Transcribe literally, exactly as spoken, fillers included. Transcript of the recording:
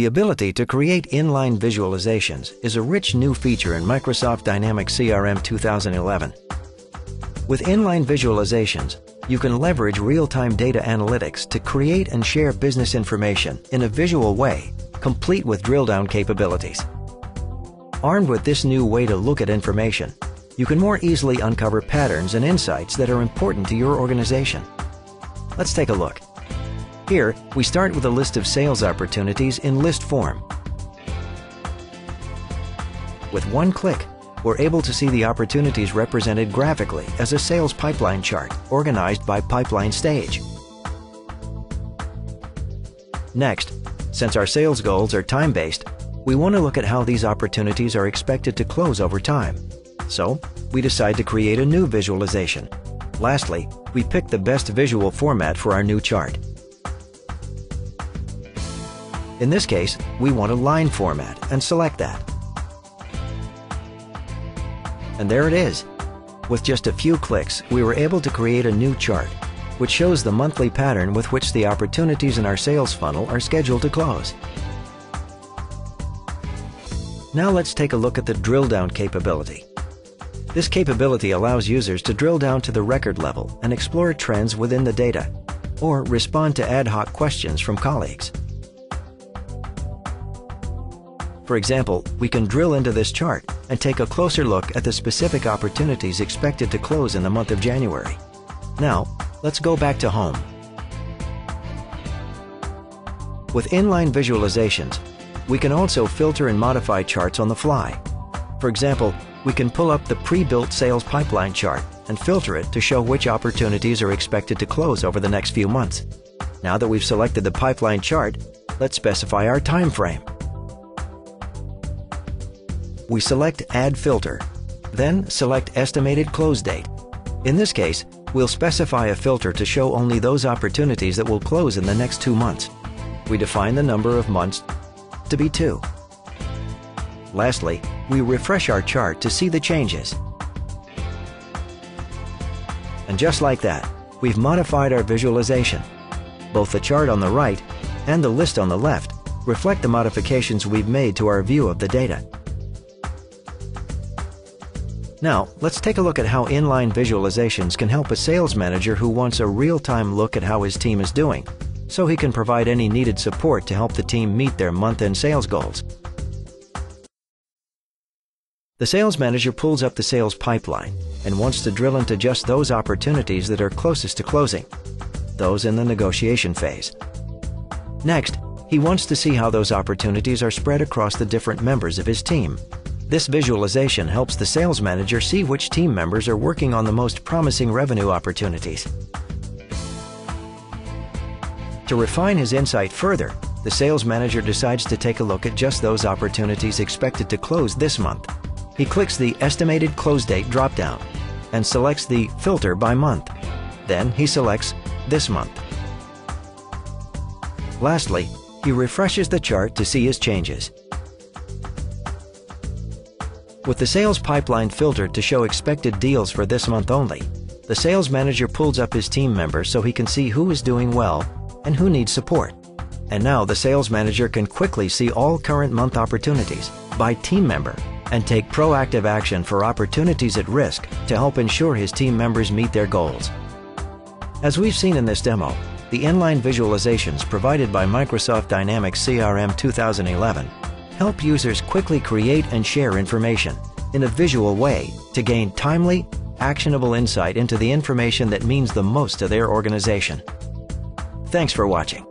The ability to create inline visualizations is a rich new feature in Microsoft Dynamics C R M two thousand eleven. With inline visualizations, you can leverage real-time data analytics to create and share business information in a visual way, complete with drill-down capabilities. Armed with this new way to look at information, you can more easily uncover patterns and insights that are important to your organization. Let's take a look. Here, we start with a list of sales opportunities in list form. With one click, we're able to see the opportunities represented graphically as a sales pipeline chart organized by pipeline stage. Next, since our sales goals are time-based, we want to look at how these opportunities are expected to close over time. So, we decide to create a new visualization. Lastly, we pick the best visual format for our new chart. In this case, we want a line format and select that. And there it is. With just a few clicks, we were able to create a new chart, which shows the monthly pattern with which the opportunities in our sales funnel are scheduled to close. Now let's take a look at the drill-down capability. This capability allows users to drill down to the record level and explore trends within the data, or respond to ad hoc questions from colleagues. For example, we can drill into this chart and take a closer look at the specific opportunities expected to close in the month of January. Now, let's go back to home. With inline visualizations, we can also filter and modify charts on the fly. For example, we can pull up the pre-built sales pipeline chart and filter it to show which opportunities are expected to close over the next few months. Now that we've selected the pipeline chart, let's specify our time frame. We select Add Filter, then select Estimated Close Date. In this case, we'll specify a filter to show only those opportunities that will close in the next two months. We define the number of months to be two. Lastly, we refresh our chart to see the changes. And just like that, we've modified our visualization. Both the chart on the right and the list on the left reflect the modifications we've made to our view of the data. Now, let's take a look at how inline visualizations can help a sales manager who wants a real-time look at how his team is doing, so he can provide any needed support to help the team meet their month-end sales goals. The sales manager pulls up the sales pipeline and wants to drill into just those opportunities that are closest to closing, those in the negotiation phase. Next, he wants to see how those opportunities are spread across the different members of his team. This visualization helps the sales manager see which team members are working on the most promising revenue opportunities. To refine his insight further, the sales manager decides to take a look at just those opportunities expected to close this month. He clicks the Estimated Close Date drop-down and selects the Filter by Month. Then he selects This Month. Lastly, he refreshes the chart to see his changes. With the sales pipeline filtered to show expected deals for this month only, the sales manager pulls up his team members so he can see who is doing well and who needs support. And now the sales manager can quickly see all current month opportunities by team member and take proactive action for opportunities at risk to help ensure his team members meet their goals. As we've seen in this demo, the inline visualizations provided by Microsoft Dynamics C R M two thousand eleven help users quickly create and share information in a visual way to gain timely, actionable insight into the information that means the most to their organization. Thanks for watching.